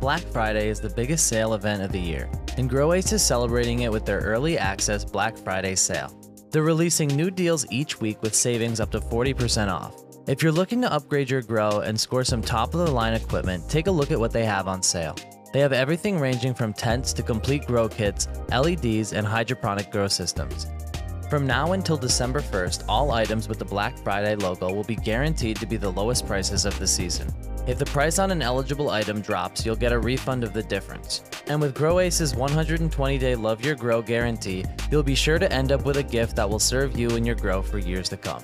Black Friday is the biggest sale event of the year, and GrowAce is celebrating it with their early access Black Friday sale. They're releasing new deals each week with savings up to 40% off. If you're looking to upgrade your grow and score some top-of-the-line equipment, take a look at what they have on sale. They have everything ranging from tents to complete grow kits, LEDs, and hydroponic grow systems. From now until December 1st, all items with the Black Friday logo will be guaranteed to be the lowest prices of the season. If the price on an eligible item drops, you'll get a refund of the difference. And with GrowAce's 120-day Love Your Grow guarantee, you'll be sure to end up with a gift that will serve you and your grow for years to come.